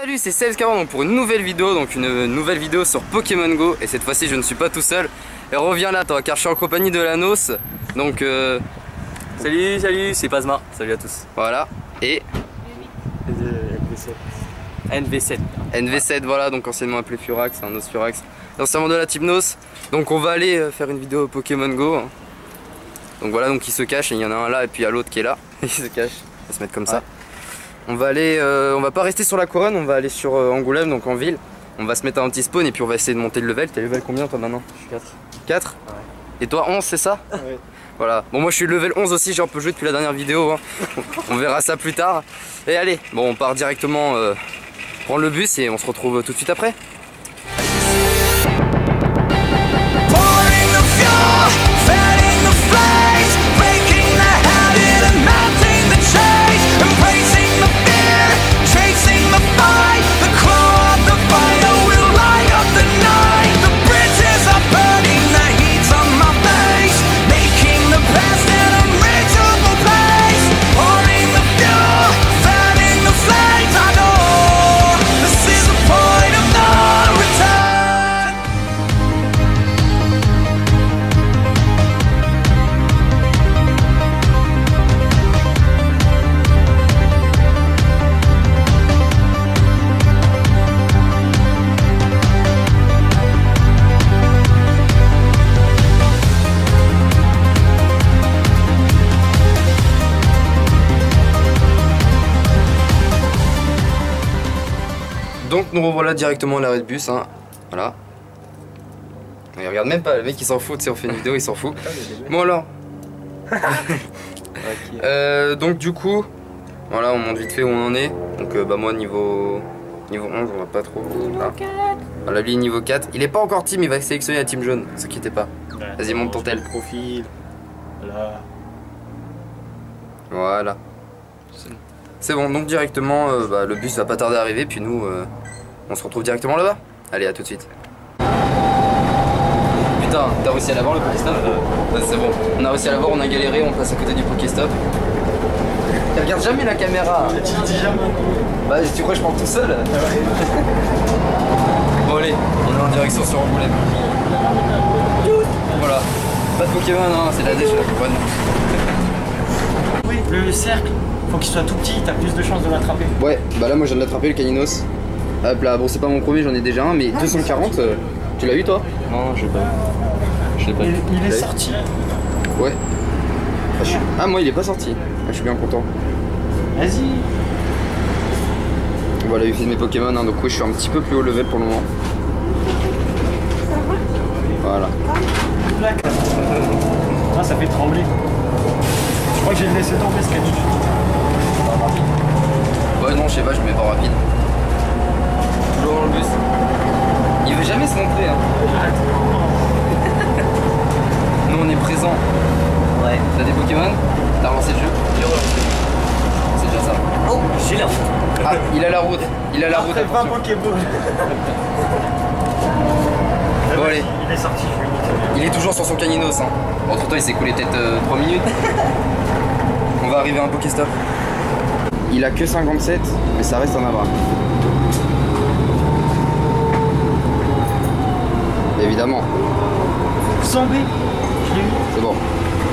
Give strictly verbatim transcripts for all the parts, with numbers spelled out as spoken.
Salut, c'est Celscaron pour une nouvelle vidéo, donc une nouvelle vidéo sur Pokémon Go. Et cette fois-ci je ne suis pas tout seul. Et reviens là toi, car je suis en compagnie de la N O S. Donc euh... salut, salut, c'est Pazma, salut à tous. Voilà, et... N V sept. N V sept, voilà, donc anciennement appelé Furax, un N O S Furax, anciennement de la team N O S. Donc on va aller faire une vidéo Pokémon Go. Donc voilà, donc il se cache, et il y en a un là, et puis il y a l'autre qui est là. Il se cache, il va se mettre comme ça. Ouais. On va aller, euh, on va pas rester sur la couronne, on va aller sur euh, Angoulême, donc en ville. On va se mettre à un petit spawn et puis on va essayer de monter le level. T'es level combien toi maintenant? Je suis quatre. quatre? Ouais. Et toi onze, c'est ça? Ouais. Voilà. Bon, moi je suis level onze aussi, j'ai un peu joué depuis la dernière vidéo. Hein. On verra ça plus tard. Et allez, bon, on part directement euh, prendre le bus et on se retrouve tout de suite après. Donc nous revoilà directement à l'arrêt de bus, hein. Voilà. Il regarde même pas, le mec il s'en fout, tu sais, on fait une vidéo, il s'en fout. Bon alors. euh, donc du coup, voilà, on monte vite fait où on en est. Donc euh, bah moi niveau niveau onze, on va pas trop... Ah. Voilà, lui niveau quatre. Il est pas encore team, il va sélectionner la team jaune, ne s'inquiétez pas. Vas-y, monte ton tel. Profil. Voilà. Voilà. C'est bon, donc directement, euh, bah, le bus va pas tarder à arriver, puis nous, euh, on se retrouve directement là-bas. Allez, à tout de suite. Putain, t'as réussi à l'avoir le Pokéstop? euh, C'est bon, on a réussi à l'avoir, on a galéré, on passe à côté du Pokéstop. Tu regardes jamais la caméra. Tu le dis jamais. Bah, tu crois que je parle tout seul? Bon, allez, on est en direction sur Angoulême. Voilà, pas de Pokémon, hein, c'est la D, je la comprends. Oui, le cercle. Faut qu'il soit tout petit, t'as plus de chances de l'attraper. Ouais, bah là moi je viens de l'attraper le Caninos. Hop là, bon c'est pas mon premier, j'en ai déjà un, mais ah, deux cent quarante, euh, tu l'as eu toi? Non, je l'ai pas eu. Je l'ai pas eu. Il, il est sorti. Ouais. Ah, je suis... ah moi il est pas sorti. Ah, je suis bien content. Vas-y. Voilà, il fait mes Pokémon, hein, donc oui je suis un petit peu plus haut level pour le moment. Voilà. Ah, ça fait trembler. Je crois que j'ai laissé tomber ce Caninos. Ouais non je sais pas, je le mets pas rapide. Toujours dans le bus. Il veut jamais se montrer hein. Nous on est présents. Ouais. T'as des Pokémon? T'as relancé le jeu? J'ai relancé. C'est déjà ça. Oh j'ai la route. Ah il a la route. Il a la route. Après vingt Pokéball. Bon allez. Il est sorti, je vais monter. Il est toujours sur son Caninos hein. Entre temps il s'est coulé peut-être euh, trois minutes. On va arriver à un Pokéstop. Il a que cinquante-sept, mais ça reste un abra. Évidemment. Sans B, je l'ai eu. C'est bon.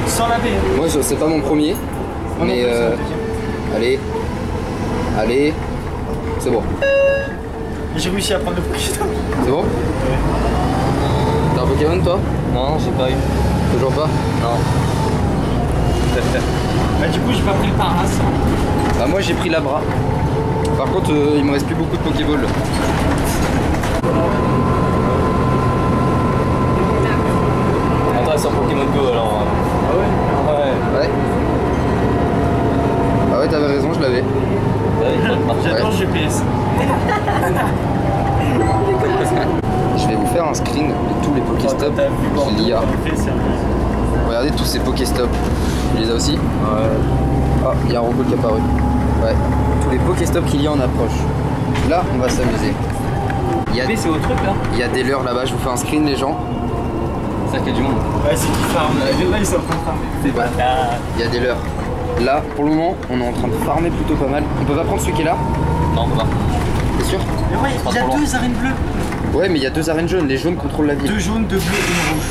Sans la B. Moi, c'est pas mon premier, non, mais... Non, euh... Allez. Allez. C'est bon. J'ai réussi à prendre le Pokéstop. C'est bon? Ouais. T'as un Pokémon, toi? Non, j'ai pas eu. Toujours pas? Non. Bah du coup, j'ai pas pris le paras. Bah moi j'ai pris la bras. Par contre euh, il me reste plus beaucoup de Pokéball. Attends sur Pokémon Go alors. Ah ouais. Ouais. Ouais. Ah ouais t'avais raison, je l'avais. J'attends le G P S. Je vais vous faire un screen de tous les Pokéstops qu'il y a. Regardez tous ces Pokéstops. Tu les as aussi? Ouais. Ah, il y a un robot qui est apparu. Ouais. Tous les Pokéstops qu'il y a en approche. Là, on va s'amuser. Il y a... Mais c'est au truc là. Il y a des leurs là-bas, je vous fais un screen les gens. C'est ça qu'il y a du monde. Ouais, c'est qui farme. Là, ils sont en train de farmer. C'est pas là. Il y a des leurs. Là, pour le moment, on est en train de farmer plutôt pas mal. On peut pas prendre celui qui est là? Non, on peut pas. T'es sûr? Mais ouais, il y a deux arènes bleues. Ouais, mais il y a deux arènes jaunes, les jaunes contrôlent la ville. Deux jaunes, deux bleues et une rouge.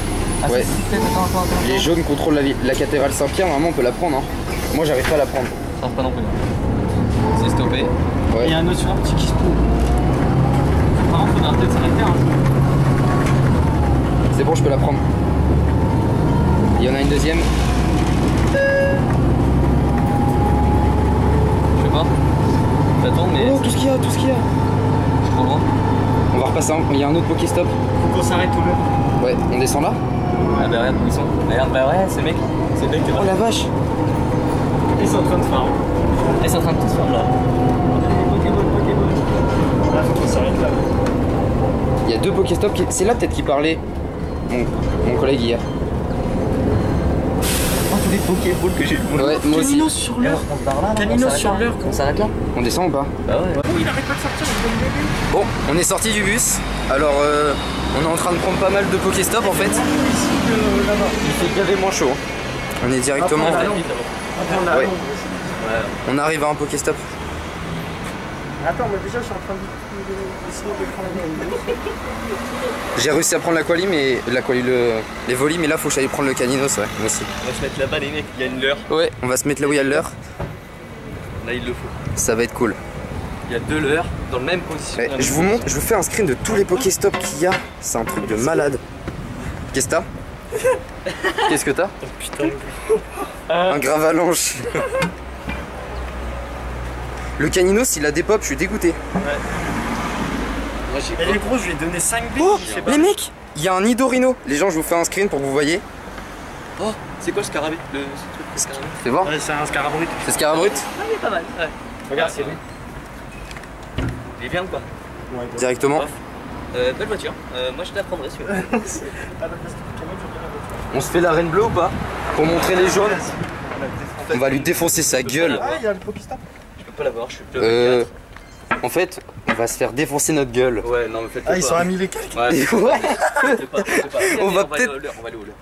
Ah, ouais. Attends, attends, attends. Les jaunes contrôlent la ville. La cathédrale Saint-Pierre, normalement on peut la prendre, hein. Moi j'arrive pas à la prendre. Ça arrive pas non plus. C'est stoppé. Ouais. Il y a un autre sur un petit qui se trouve. Par contre, faudra peut-être s'arrêter, hein. C'est bon, je peux la prendre. Il y en a une deuxième. Je sais pas. J'attends, mais. Oh, tout ce qu'il y a, tout ce qu'il y a. Je comprends. On va repasser, un... il y a un autre Pokéstop. Faut qu'on s'arrête tout le. Ouais, on descend là. Ah bah regarde, ils sont. Regarde, bah ouais, c'est mec. C'est mec qui est là. Oh la vache. Ils sont en train de faire. Ils sont en train de tout faire là. Pokéball, Pokéball. Là, faut qu'on s'arrête là. Il y a deux Pokéstop qui. C'est là peut-être qu'il parlait. Mon... Mon collègue hier. Des Pokéballs que j'ai le ouais, moi aussi. Sur l'heure. Caninos sur l'heure. On s'arrête là. On descend ou pas? Bah ouais. Oh, il arrête pas de sortir. Bon, on est sorti du bus. Alors, euh, on est en train de prendre pas mal de Pokéstop en fait. Ici, euh, là il fait carrément chaud. Hein. On est directement. Après, on, a... ouais. on arrive à un Pokéstop. Attends, mais déjà je suis en train de essayer de prendre la. J'ai réussi à prendre l'Aquali, mais l'Aquali, le... les volis, mais là faut que j'aille prendre le Caninos, ouais, moi aussi. On va se mettre là-bas les mecs, il y a une leurre. Ouais, on va se mettre là où il y a l'heure. Là il le faut. Ça va être cool. Il y a deux leurres dans le même position. Ouais, je vous montre, je vous fais un screen de tous les Pokéstops qu'il y a. C'est un truc de malade. Qu'est-ce que t'as? Qu'est-ce que t'as? Oh, putain. Un Gravalanche. Le Caninos, s'il a des pops, je suis dégoûté. Ouais. Mais les gros, je lui ai donné cinq billes. Oh, je sais pas. Les mecs, il y a un Nidorino. Les gens, je vous fais un screen pour que vous voyez. Oh, c'est quoi Scarabit, le... ce truc? C'est bon. Ouais, c'est un Scarabrut. C'est Scarabrut? Ouais, il est pas mal. Ouais. Regarde, c'est lui. Il est bien ou pas? Ouais, bon. Directement. Euh, belle voiture. Euh, moi, je la prendrai celui-là. On se fait la reine bleue ou pas? Pour montrer les jaunes. On va lui défoncer sa gueule. Ah, il y a le Pokéstop. L'avoir, je suis plus euh, en fait, on va se faire défoncer notre gueule. Ouais, non, mais faites ah, pas, ils sont à mille et quelques. On va peut-être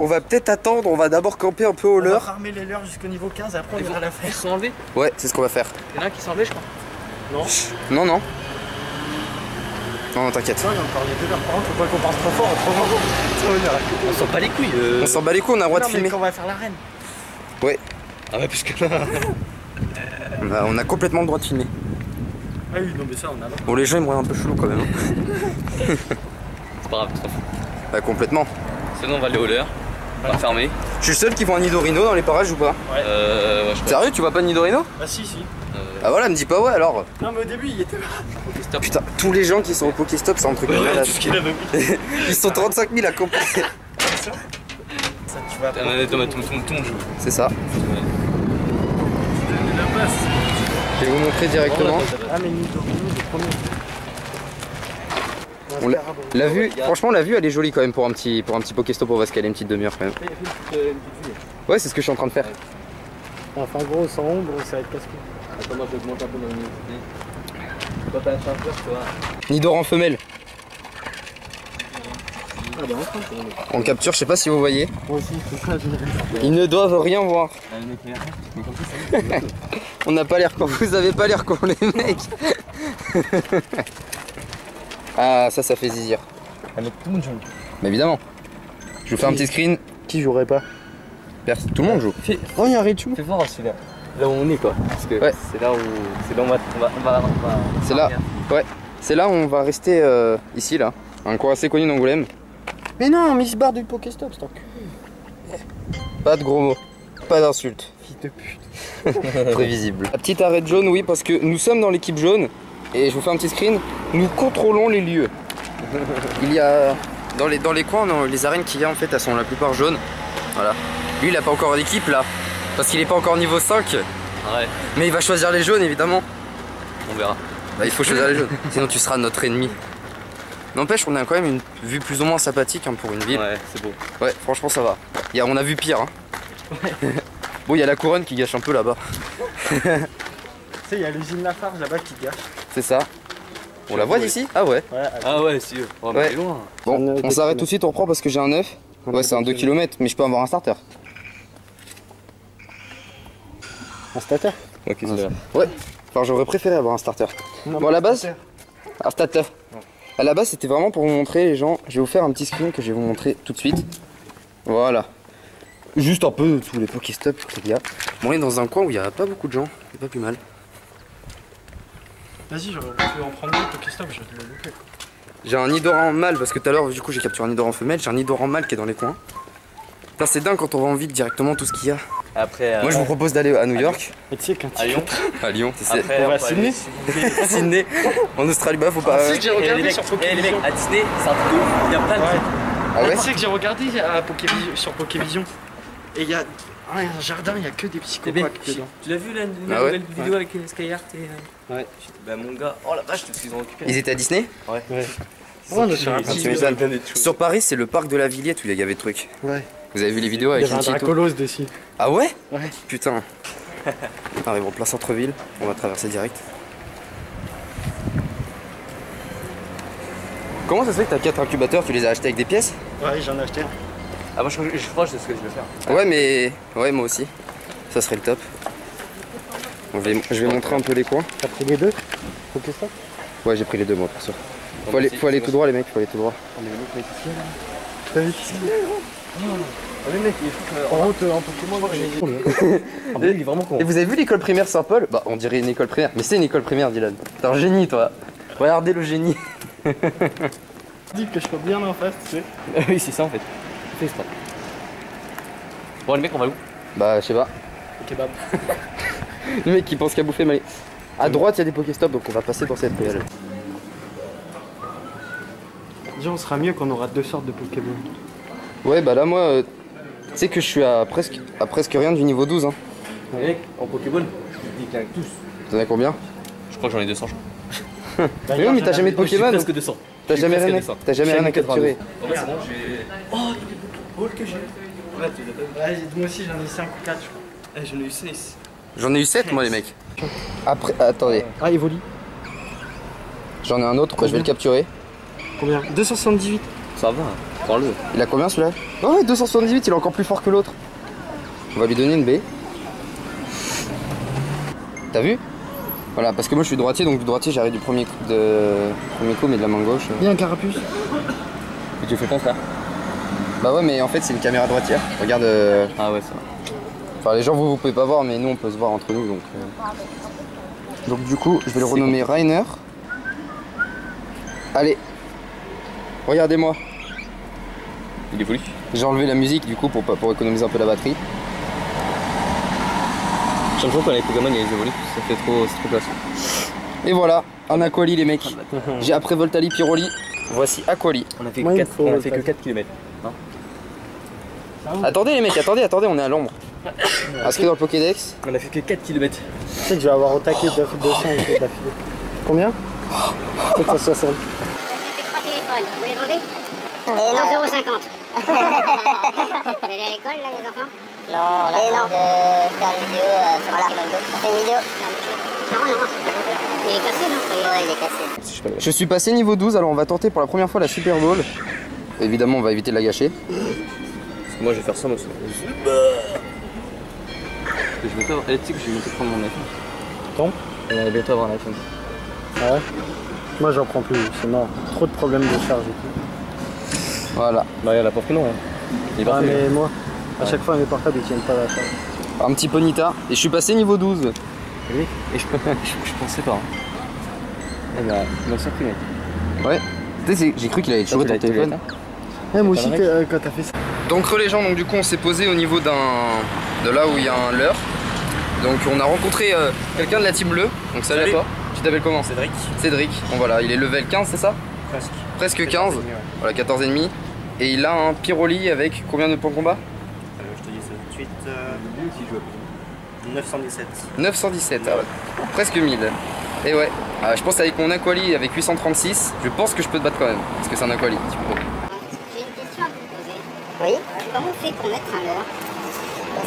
on va peut-être attendre, on va d'abord camper un peu au leurre. On va armer les leurres jusqu'au niveau quinze, après on ira la faire. Ils sont enlevés? Ouais, c'est ce qu'on va faire. Il y en a un qui s'est enlevé, je crois. Non. Non, non. Non, non, t'inquiète. Non, non, par contre, faut pas qu'on parte trop fort, on s'en bat les couilles. Euh... On s'en bat les couilles, on a le droit de filmer. On va faire l'arène. Ouais. Ah ouais, puisque là... Bah, on a complètement le droit de filmer. Ah oui, non mais ça on a. Bon, les gens ils me un peu chelou quand même. C'est pas grave, ça. Bah complètement. Sinon on va aller au leurre, on va fermer. Je suis le seul qui voit un Nidorino dans les parages ou pas? Ouais. Euh, ouais je Sérieux, tu vois pas de Nidorino? Bah si si. Euh... Ah voilà, me dis pas ouais alors. Non mais au début il était là. Putain, tous les gens qui sont au Pokéstop c'est un truc de ouais, malade. Ouais, ils sont trente-cinq mille à compenser. Ça, ça tu vas. Tout le monde joue. C'est ça. Je vais vous montrer directement. On l'a, la vue, franchement la vue elle est jolie quand même pour un petit, pour un petit Pokéstop, on va se caler une petite demi-heure quand même. Ouais c'est ce que je suis en train de faire. Enfin gros sans ombre ça va être casse-cou. Attends moi je monte un peu dans l'université. Quand t'as la chargeur tu vois. Nidoran femelle. On le capture, je sais pas si vous voyez. Ils ne doivent rien voir. On n'a pas l'air con. Vous avez pas l'air con les mecs. Ah ça ça fait zizir. Tout le monde joue. Mais évidemment. Je vous fais un petit screen. Qui jouerait pas? Tout le monde joue. Oh il y a un Raichu. Fais voir celui-là. Là où on est quoi. Parce que ouais. C'est là où. C'est là où on va. On va, on va... C'est là. Ouais. C'est là où on va rester euh, ici là. Un coin assez connu d'Angoulême. Mais non, mais il se barre du Pokéstop, cet enculé. Pas de gros mots, pas d'insultes. Fille de pute. Prévisible. La petite arête jaune, oui, parce que nous sommes dans l'équipe jaune. Et je vous fais un petit screen. Nous contrôlons les lieux. Il y a... Dans les, dans les coins, non, les arènes qu'il y a, en fait, elles sont la plupart jaunes. Voilà. Lui, il n'a pas encore d'équipe, là. Parce qu'il n'est pas encore niveau cinq. Ouais. Mais il va choisir les jaunes, évidemment. On verra. Bah, il faut choisir les jaunes. Sinon, tu seras notre ennemi. N'empêche, on a quand même une vue plus ou moins sympathique hein, pour une ville. Ouais, c'est beau. Ouais, franchement, ça va. Y a, on a vu pire. Hein. Ouais. Bon, il y a la couronne qui gâche un peu là-bas. Tu sais, il y a l'usine Lafarge là-bas qui gâche. C'est ça. On la voit d'ici? Ah ouais. ouais ah ouais, si. On va ouais. loin. Bon, on s'arrête tout de suite, on reprend parce que j'ai un œuf. Ouais, c'est un deux kilomètres, mais je peux avoir un starter. Un starter? Ok, c'est ça. Ouais. Enfin, j'aurais préféré avoir un starter. Non, bon, à la base. Alors stat-le. À la base, c'était vraiment pour vous montrer, les gens. Je vais vous faire un petit screen que je vais vous montrer tout de suite. Voilà. Juste un peu de tous les Pokéstop, les gars. Bon, on est dans un coin où il n'y a pas beaucoup de gens. C'est pas plus mal. Vas-y, je vais en prendre un Pokéstop, je vais le louper. J'ai un Nidoran mâle parce que tout à l'heure, du coup, j'ai capturé un Nidoran femelle. J'ai un Nidoran mâle qui est dans les coins. Putain, c'est dingue quand on va en ville directement tout ce qu'il y a. Après, euh, moi, je vous propose d'aller à New York. Et tu sais, quand tu... À Lyon. À Lyon. Après, on va à Sydney. Sydney. En Australie, bah, faut pas. Tu sais que j'ai regardé sur Pokévision. À Disney, c'est un truc de ouf. Il y a plein de trucs. Ah ouais. Tu sais que j'ai regardé sur Pokévision. Et il y a un jardin, il y a que des psychopathes dedans. Tu l'as vu la nouvelle vidéo avec Skyart et... Ouais. Bah, mon gars. Oh la vache, je te suis en occupé. Ils étaient à Disney. Ouais. Sur Paris, c'est le parc de la Villette où il y avait des trucs. Ouais. Vous avez vu les vidéos avec les Dracolos d'ici. Ah ouais? Ouais. Putain. On arrive en plein centre-ville, on va traverser direct. Comment ça se fait que t'as quatre incubateurs, tu les as achetés avec des pièces? Ouais, j'en ai acheté un. Ah moi je, je, je crois que c'est ce que je veux faire. Ouais mais... Ouais moi aussi. Ça serait le top. On va, je vais montrer un peu les coins. T'as pris les deux? Faut que ça? Ouais j'ai pris les deux moi pour ça. Faut aller, faut aller tout droit les mecs, faut aller tout droit. On est venu pour les ici là. T'as vu ici? En route, en Pokémon, il est vraiment con. Et vous avez vu l'école primaire Saint-Paul? Bah, on dirait une école primaire, mais c'est une école primaire, Dylan. T'es un génie, toi. Regardez le génie. Dis que je peux bien en face, tu sais. Oui, c'est ça en fait. Fais ça. Bon, les mecs, on va où? Bah, je sais pas. Le kebab. Le mec qui pense qu'à bouffer, mais à droite, il y a des Pokéstop, donc on va passer dans cette P L. Déjà, on sera mieux quand on aura deux sortes de Pokémon. Ouais bah là moi, euh, tu sais que je suis à presque, à presque rien du niveau douze hein. Mec, en Pokéball, je dis qu'il y en a tous. T'en as combien? Je crois que j'en ai deux cents je crois. Bah, mais oui mais t'as jamais de Pokémon. Presque deux cents. T'as jamais rien, t'as jamais rien à capturer. Oh c'est bon j'ai... Oh il y a beaucoup de balles que j'ai. Ouais tu les as pas. Ouais moi aussi j'en ai cinq ou quatre je crois. J'en ai eu six. J'en ai eu sept moi les mecs. Après, attendez. Ah Evoli. J'en ai un autre, je vais le capturer. Combien? deux cent soixante-dix-huit. Ça va. Il a combien celui-là? Non, ouais, deux cent soixante-dix-huit, il est encore plus fort que l'autre. On va lui donner une B. T'as vu? Voilà, parce que moi je suis droitier, donc du droitier j'arrive du premier coup, de... premier coup, mais de la main gauche. Il y a un Carapuce. Et tu fais ton frère? Bah ouais, mais en fait c'est une caméra droitière. Regarde. Euh... Ah ouais, ça va. Enfin, les gens, vous, vous pouvez pas voir, mais nous on peut se voir entre nous, donc. Euh... Donc du coup, je vais le renommer cool. Rainer. Allez. Regardez-moi. Il est poli. J'ai enlevé la musique du coup pour, pour économiser un peu la batterie. J'ai l'impression qu'on a les Pokémon, il y a les évolués, ça fait trop, trop classe. Et voilà, un Aquali les mecs. J'ai après Volta, Lipiroli, voici Aquali. On a fait, ouais, quatre, on a fait que quatre kilomètres. Hein attendez les mecs, attendez, attendez, on est à l'ombre. Inscrit dans le Pokédex. On a fait que quatre kilomètres. Tu sais que je vais avoir au taquet de la file de sang et de la file. Combien? sept cent soixante. Vous les vendez? Et non, zéro virgule cinquante. Vous allez à l'école là les enfants? Non, là, non. Je vais faire une vidéo sur Pokémon Go. C'est une vidéo. Non, non, il est cassé non? Ouais, il est cassé. Je suis passé niveau douze, alors on va tenter pour la première fois la Super Bowl. Évidemment, on va éviter de la gâcher. Parce que moi, je vais faire ça, moi. Je vais pas avoir... Eh, tu sais que je vais bientôt prendre mon iPhone. Ton? On va bientôt avoir un iPhone. Ah ouais? Moi, j'en prends plus, c'est mort. Trop de problèmes de charge et tout. Voilà. Bah il y a la porte non. Hein. Il est parfait, ouais, mais hein. Moi, à ouais. Chaque fois mes portables ils tiennent pas la charge. Un petit Ponita. Et je suis passé niveau douze. Oui. Et je, je, je pensais pas. Eh ben, il m'a surpris. Ouais. Tu sais, j'ai cru qu'il allait toujours ton téléphone. Ouais, moi aussi euh, quand t'as fait ça. Donc re les gens, donc du coup on s'est posé au niveau d'un. De là où il y a un leurre. Donc on a rencontré euh, quelqu'un de la team bleue. Donc ça allait pas. Tu t'appelles comment? Cédric. Cédric. Bon voilà, il est level quinze c'est ça? Presque. Presque quinze. quinze et demi, ouais. Voilà, quatorze et demi. Et il a un Pyroli avec combien de points de combat? euh, Je te dis ça tout de suite. Euh, neuf cent dix-sept. neuf cent dix-sept, ah ouais. Presque mille. Et ouais. Ah, je pense avec mon Aquali avec huit cent trente-six, je pense que je peux te battre quand même. Parce que c'est un Aquali. J'ai une question à vous poser. Oui. Comment on fait pour mettre un leurre?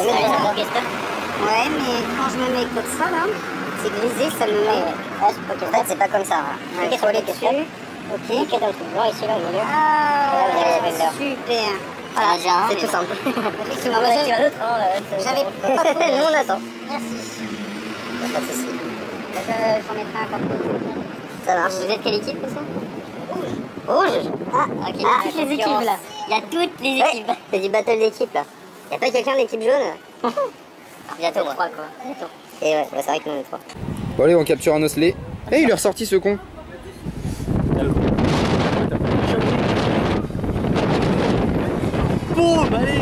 Ouais, mais quand je me mets comme ça là, c'est grisé, ça me met. Ouais. En fait, c'est pas comme ça. Hein. Ouais, Pyroli dessus. Ok, dans le truc blanc ici là au milieu. Ah, super. Ah, c'est tout simple. Tu m'en vas sur l'autre. J'avais pas trouvé. Nous on attend. Merci. Pas de soucis. Je vais en mettre un. Ça marche. Vous êtes quelle équipe, ça? Rouge. Rouge. Ah, ok. Il y a toutes les équipes là. Il y a toutes les équipes. Ouais. C'est du battle d'équipe là. Il y a pas quelqu'un de l'équipe jaune? Bientôt, moi. Quoi. Bientôt. Et ouais, c'est vrai que nous on est trois. Bon allez, on capture un osselet. Eh, hey, il est ressorti ce con. Boum, allez.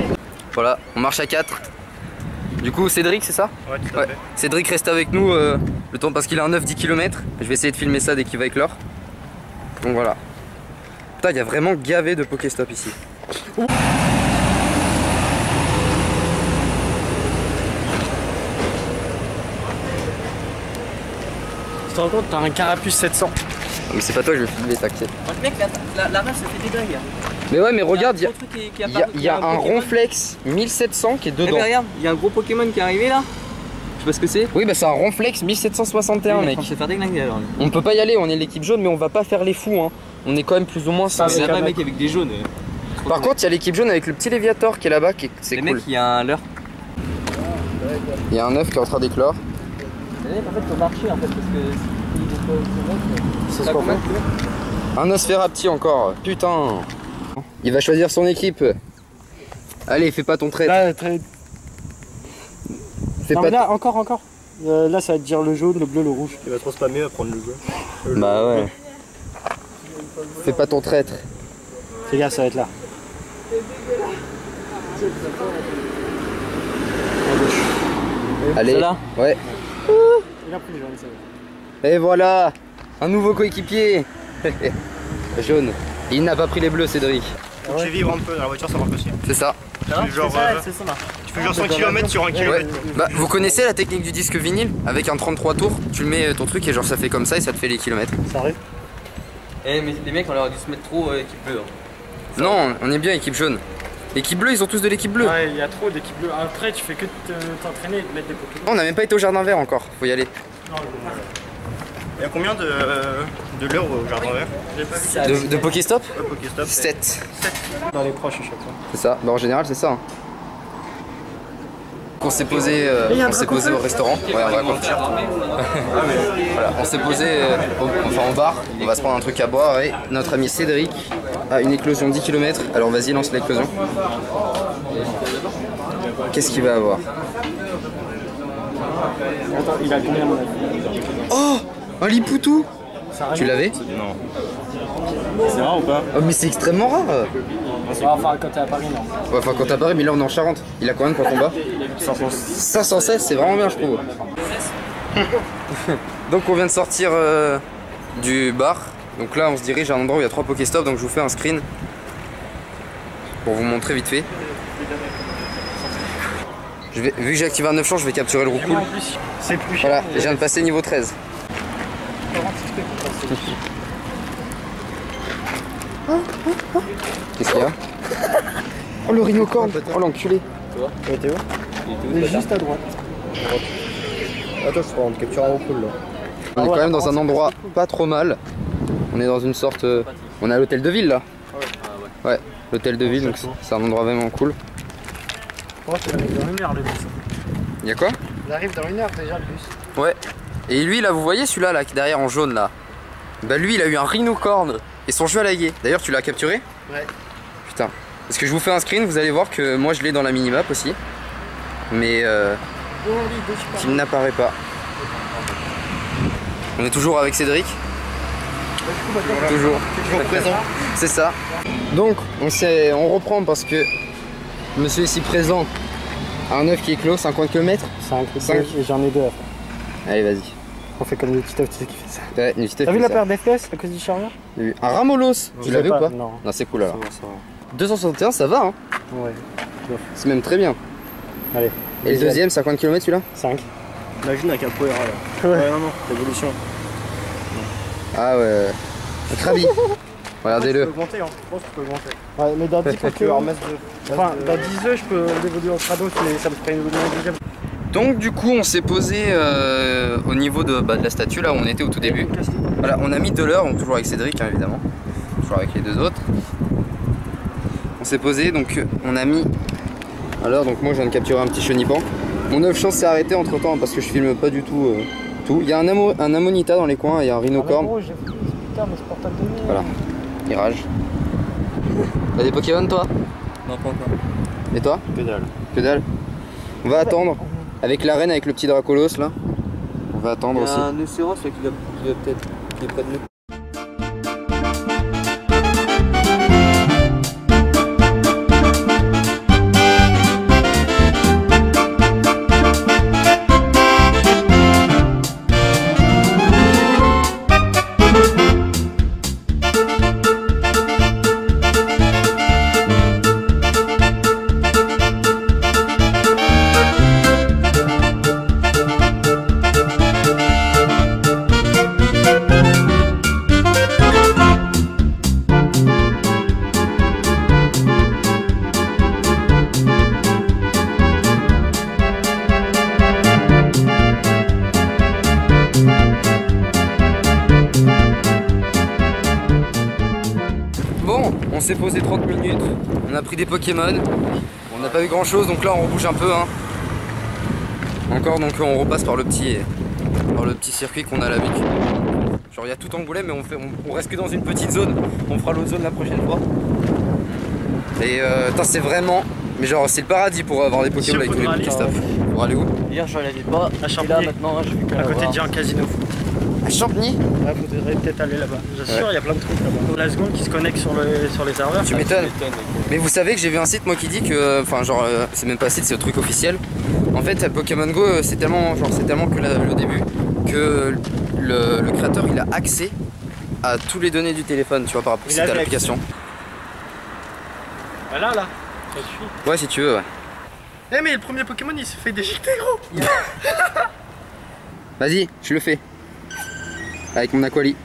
Voilà, on marche à quatre. Du coup, Cédric, c'est ça? Ouais, tout à ouais. fait. Cédric reste avec nous euh, le temps parce qu'il a un neuf dix kilomètres. Je vais essayer de filmer ça dès qu'il va éclore. Donc voilà. Putain, il y a vraiment gavé de Pokéstop ici. Ouh. Tu te rends compte, t'as un Carapuce sept cents. Mais c'est pas toi, je vais filmer, t'inquiète. Mec, la, la, la masse, ça fait des dingues. Mais ouais, mais regarde, il y a un Ronflex mille sept cents qui est dedans. Mais regarde, il y a un gros Pokémon qui est arrivé là. Je sais pas ce que c'est. Oui, bah c'est un Ronflex mille sept cent soixante et un, mec. On peut pas y aller, on est l'équipe jaune, mais on va pas faire les fous, hein. On est quand même plus ou moins cinq. C'est là-bas, mec, avec des jaunes. Par contre, il y a l'équipe jaune avec le petit Léviator qui est là-bas, qui c'est cool. Les mecs, il y a un leurre. Il y a un œuf qui est en train d'éclore. En fait, faut marcher en fait, parce que. C'est ce qu'on fait. Un Osphère à petit encore, putain. Il va choisir son équipe. Allez, fais pas ton trait. Là, trait... Fais non, pas là encore, encore. Euh, là, ça va te dire le jaune, le bleu, le rouge. Il va trop spammer à prendre le bleu. Le bah bleu. Ouais. Fais pas ton traître. Fais gaffe, ça va être là. Allez. Là ouais. Il a pris le jaune, ça va. Et voilà, un nouveau coéquipier. Jaune. Il n'a pas pris les bleus, Cédric. Faut que je vive un peu dans la voiture, ça marche aussi. C'est ça. Tu fais genre, ça, euh, ça. Tu fais genre cent kilomètres sur un kilomètre. Ouais. Bah, vous connaissez la technique du disque vinyle? Avec un trente-trois tours, tu le mets ton truc et genre ça fait comme ça et ça te fait les kilomètres. Ça arrive. Eh mais les mecs, on leur a dû se mettre trop euh, équipe bleue. Hein. Non, on est bien équipe jaune. Équipe bleue, ils ont tous de l'équipe bleue. Ouais, il y a trop d'équipe bleue. Après, tu fais que t'entraîner et te mettre des Pokémon. On n'a même pas été au jardin vert encore, faut y aller. Non, il y a combien de, euh, de l'heure au jardin vert? De, de Pokéstop? De Pokéstop sept. Dans les proches à chaque fois. C'est ça, bah, en général c'est ça. Hein. On s'est posé, euh, on s'est posé au restaurant, ouais, on va continuer. Voilà, on s'est posé euh, au, enfin, en bar, on va se prendre un truc à boire et notre ami Cédric a une éclosion dix kilomètres. Alors vas-y, lance l'éclosion. Qu'est-ce qu'il va avoir? Attends, il a combien? Oh! Un Lipoutou? Tu l'avais? Non. C'est rare ou pas? Oh, mais c'est extrêmement rare. Enfin quand t'es à Paris, non. Enfin quand t'es à Paris, mais là on est en Charente. Il a combien de points combat? cinq cent seize, c'est vraiment bien je trouve. Donc on vient de sortir euh, du bar. Donc là on se dirige à un endroit où il y a trois Pokéstops. Donc je vous fais un screen pour vous montrer vite fait. Je vais, vu que j'ai activé un neuf champs, je vais capturer le roucoule. Voilà, je viens de passer niveau treize. Qu'est-ce qu'il y a? Oh le Rhinocorne! Oh l'enculé! Il était où? Il est juste à droite. Attends, je crois on te capture un roucoule là. On est quand même dans un endroit pas trop mal. On est dans une sorte... On est à l'hôtel de ville là. Ouais, l'hôtel de ville, donc c'est un endroit vraiment cool. Il y a quoi? Il arrive dans une heure déjà le bus. Ouais. Et lui là vous voyez celui-là là qui est derrière en jaune là. Bah lui il a eu un Rhinocorne et son jeu a lagué. D'ailleurs tu l'as capturé? Ouais. Putain. Parce que je vous fais un screen, vous allez voir que moi je l'ai dans la minimap aussi. Mais euh, oh, oui, il n'apparaît pas. On est toujours avec Cédric. Ouais, coup, bah, toujours. Toujours présent. C'est ça. Donc on, sait, on reprend parce que monsieur ici présent a un œuf qui est clos, cinquante kilomètres. cinq, cinq. Et j'en ai deux après. Allez vas-y. On fait comme le petit œuf qui fait ça. Ouais, le petit œuf. T'as vu la perte d'F P S à cause du chargeur? Un Ramolos. Tu l'avais ou pas? Non. Non, c'est cool alors. Ça va, ça va. deux cent soixante et un, ça va hein? Ouais. C'est même très bien. Allez. Et le deuxième, cinquante kilomètres celui-là? cinq. Imagine avec un Poera là. Ouais, ouais non, non, l'évolution. Ah ouais. Krabi. Regardez-le. Je pense que je peux augmenter. Ouais, mais dans dix œufs, tu peux en mettre deux. Enfin, dans dix œufs, je peux l'évoluer en Krados, mais ça me ferait une évolution en deuxième. Donc du coup on s'est posé euh, au niveau de, bah, de la statue là où on était au tout début. Voilà, on a mis de l'heure, toujours avec Cédric hein, évidemment, toujours avec les deux autres. On s'est posé donc on a mis. Alors donc moi je viens de capturer un petit Chenipan. Mon neuf chance s'est arrêté entre temps parce que je filme pas du tout euh, Lipoutou. Il y a un, amo un Ammonita dans les coins, il y a un Rhinocorne. Ah, j'ai foutu ce putain, mais c'est portable de merde. Voilà, il rage. T'as des Pokémon toi? Non, pas encore. Et toi? Que dalle. Que dalle. On va ouais. attendre. Avec la reine, avec le petit Dracolos là. On va attendre aussi. Il y a aussi un Océros là qui doit, doit peut-être. Qui est près de nous. On s'est posé trente minutes, on a pris des Pokémon, on n'a pas eu grand chose donc là on rebouge un peu hein. Encore donc on repasse par le petit, par le petit circuit qu'on a l'habitude. Genre il y a tout Angoulême mais on, fait, on, on reste que dans une petite zone, on fera l'autre zone la prochaine fois. Et euh, c'est vraiment, mais genre c'est le paradis pour avoir des Pokémon avec tous les Pokéstop. Pour aller où? Hier je suis allé à Ville-Bas, à Champigny, là maintenant je suis qu'à côté de un casino. À Champigny? Ouais, faudrait peut-être aller là-bas. J'assure, il y a plein de trucs là-bas. La seconde qui se connecte sur, le, sur les serveurs. Tu m'étonnes. Mais vous savez que j'ai vu un site, moi, qui dit que. Enfin, genre, euh, c'est même pas un site, c'est le truc officiel. En fait, Pokémon Go, c'est tellement, genre, c'est tellement que là, le début que le, le créateur il a accès à toutes les données du téléphone, tu vois, par rapport à l'application. Bah là, là, ça suffit. Ouais, si tu veux, ouais. Eh, hey, mais le premier Pokémon il se fait déchiqueter, gros! Yeah. Vas-y, je le fais. Avec mon Aquali.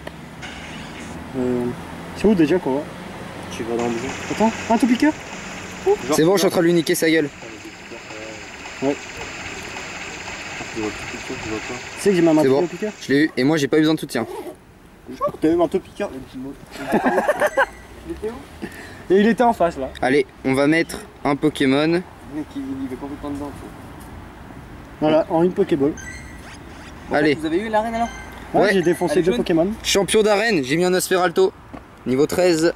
Euh, c'est où déjà qu'on va? Je suis pas dans le jeu. Attends, un tout piqueur. C'est bon, je suis en train de lui niquer sa gueule. Ouais. Tu sais que j'ai même un tout piqueur? Je l'ai eu et moi j'ai pas eu besoin de soutien. T'as même un tout piqueur? Il était où? Et il était en face là. Allez, on va mettre un Pokémon. Le mec il va complètement dedans. Voilà, en une Pokéball. Allez. Vous avez eu l'arène alors? Ouais, ouais j'ai défoncé deux Pokémon. Champion d'arène, j'ai mis un Osphère alto, niveau treize.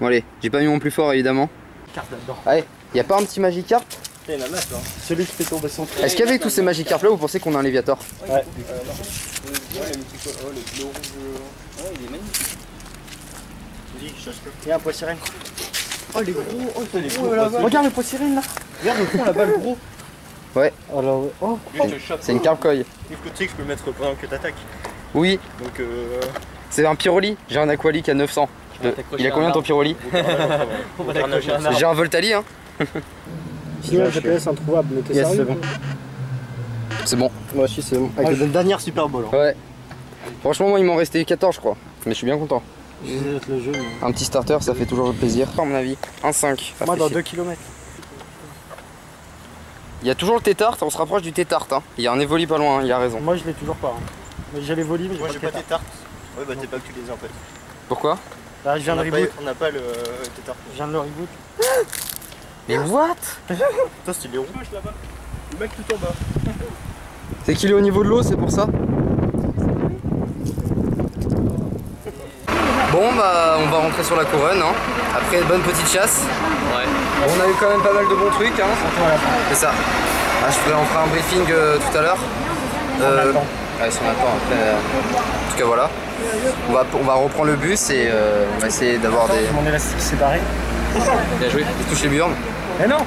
Bon allez, j'ai pas mis mon plus fort évidemment. Carte là-dedans. Allez, y a pas un petit Magikarp? Il y en a masse là. Celui qui fait tomber son truc. Est-ce qu'avec tous ces Magikarp là, vous pensez qu'on a un Léviator? Ouais. Ouais, le bleu rouge. Ouais, il est magnifique. Il y a un poids sirène. Oh, les gros. Oh, les gros. Regarde le poids sirène là. Regarde au fond là-bas le gros. Ouais. Alors, oh, c'est une carpe-coille. Tu sais que je peux mettre pendant que t'attaques. Oui. Donc, euh... c'est un Pyroli. J'ai un Aquali qui a neuf cents. Je te... Il a combien ton Pyroli? J'ai un Voltali. Hein. Sinon, le G P S introuvable. T'es yes, sérieux? C'est bon. Moi aussi, c'est bon. Avec ah, la je... dernière Super Bowl. Hein. Ouais. Franchement, moi, il m'en restait quatorze, je crois. Mais je suis bien content. Le jeu, mais... Un petit starter, ça fait toujours plaisir. À mon avis, un cinq. Moi, dans deux kilomètres. Il y a toujours le Tétarte, on se rapproche du Tétarte. Hein. Il y a un évoli pas loin, hein, il a raison. Moi je l'ai toujours pas. Hein. Mais j'ai l'évoli, mais j'ai pas le Tétarte. Tétarte. Ouais, bah t'es pas que tu les as en fait. Pourquoi? Bah, je viens on de reboot. Pas, on n'a pas le euh, Tétarte. Je viens de le reboot. Mais what? Toi c'était les roues. Le mec tout en bas. C'est qu'il est au niveau de l'eau, c'est pour ça? Bon bah on va rentrer sur la couronne hein. Après une bonne petite chasse. Ouais. On a eu quand même pas mal de bons trucs hein. C'est ça. Ah, je ferai, on fera un briefing euh, tout à l'heure. Euh, ouais si on attend après. Euh, en tout cas voilà. On va, on va reprendre le bus et euh, on va essayer d'avoir des. Mon élastique s'est barré. Bien joué. Il touche les burnes. Mais non.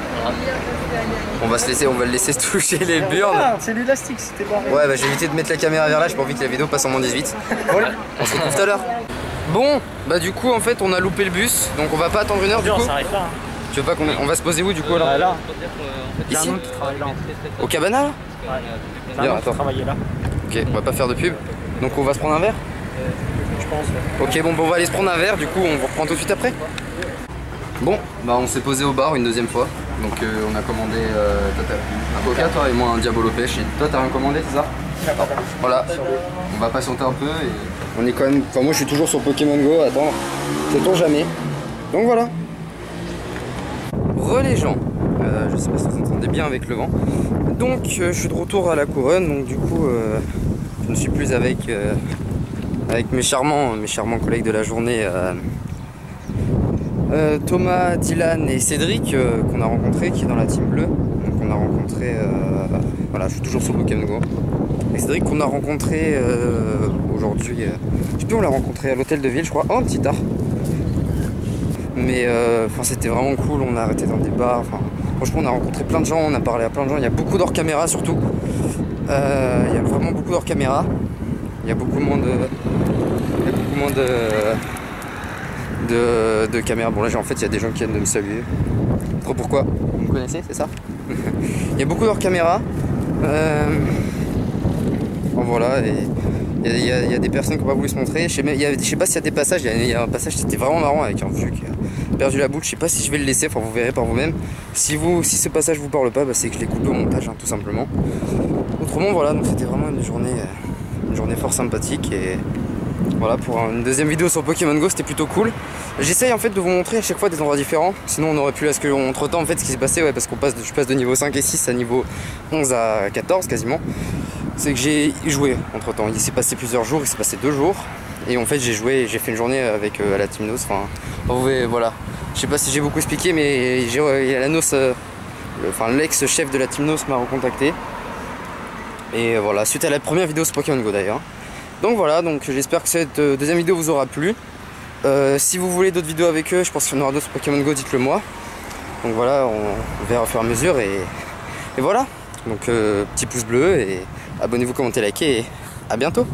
On va se laisser, on va le laisser se toucher les burnes. C'est l'élastique, c'était barré. Ouais bah j'ai évité de mettre la caméra vers là, j'ai pas envie que la vidéo passe en moins dix-huit. Voilà. On se retrouve tout à l'heure. Bon, bah du coup en fait on a loupé le bus, donc on va pas attendre une heure du coup. Tu veux pas qu'on on va se poser où du coup là? Là. Ici. Au cabana là? Ouais. Attends. Ok, on va pas faire de pub. Donc on va se prendre un verre. Je pense. Ok, bon, bon on va aller se prendre un verre. Du coup on vous reprend tout de suite après. Bon, bah on s'est posé au bar une deuxième fois. Donc euh, on a commandé euh, un coca toi et moi un diabolo pêche. Et toi t'as rien commandé c'est ça? Alors, voilà, on va patienter un peu et on est quand même. Enfin, moi je suis toujours sur Pokémon Go, attends, c'est pour jamais. Donc voilà. Relais gens, euh, je sais pas si vous entendez bien avec le vent. Donc euh, je suis de retour à la couronne, donc du coup euh, Je ne suis plus avec, euh, avec mes, charmants, mes charmants collègues de la journée, euh, euh, Thomas, Dylan et Cédric, euh, qu'on a rencontré, qui est dans la team bleue. Donc on a rencontré, euh, voilà, je suis toujours sur Pokémon Go. Et Cédric qu'on a rencontré euh, aujourd'hui, euh, je sais plus, on l'a rencontré à l'hôtel de ville, je crois, en petit tard. Mais euh, c'était vraiment cool, on a arrêté dans des bars, franchement on a rencontré plein de gens, on a parlé à plein de gens, il y a beaucoup d'hors caméra surtout. Euh, il y a vraiment beaucoup d'hors caméra, il y a beaucoup moins de, il y a beaucoup moins de, de, de caméras. Bon là en fait il y a des gens qui viennent de me saluer. Trop pourquoi? Vous me connaissez, c'est ça? Il y a beaucoup d'hors caméra. Euh, bon, voilà, et il y, y, y a des personnes qui n'ont pas voulu se montrer. Je sais, y a, je sais pas s'il y a des passages, il y, y a un passage c'était vraiment marrant avec un vieux qui a perdu la boule, je sais pas si je vais le laisser, enfin vous verrez par vous-même. Si, vous, si ce passage vous parle pas, bah, c'est que je l'ai coupé au montage, hein, tout simplement. Autrement voilà, donc c'était vraiment une journée, une journée fort sympathique, et voilà pour une deuxième vidéo sur Pokémon Go, c'était plutôt cool. J'essaye en fait de vous montrer à chaque fois des endroits différents, sinon on aurait pu, parce que entre temps en fait ce qui s'est passé, ouais, parce qu'on passe, je passe de niveau cinq et six à niveau onze à quatorze quasiment. C'est que j'ai joué entre temps, il s'est passé plusieurs jours, il s'est passé deux jours et en fait j'ai joué, j'ai fait une journée avec euh, à la team N O S, enfin vous voyez, voilà, je sais pas si j'ai beaucoup expliqué mais j'ai euh, la N O S, euh, le, enfin l'ex-chef de la team N O S m'a recontacté et euh, voilà, suite à la première vidéo sur Pokémon Go d'ailleurs. Donc voilà, donc j'espère que cette euh, deuxième vidéo vous aura plu. Euh, si vous voulez d'autres vidéos avec eux, je pense qu'il y en aura d'autres sur Pokémon Go, dites-le moi. Donc voilà, on, on verra au fur et à mesure et, et voilà. Donc euh, petit pouce bleu et abonnez-vous, commentez, likez et à bientôt.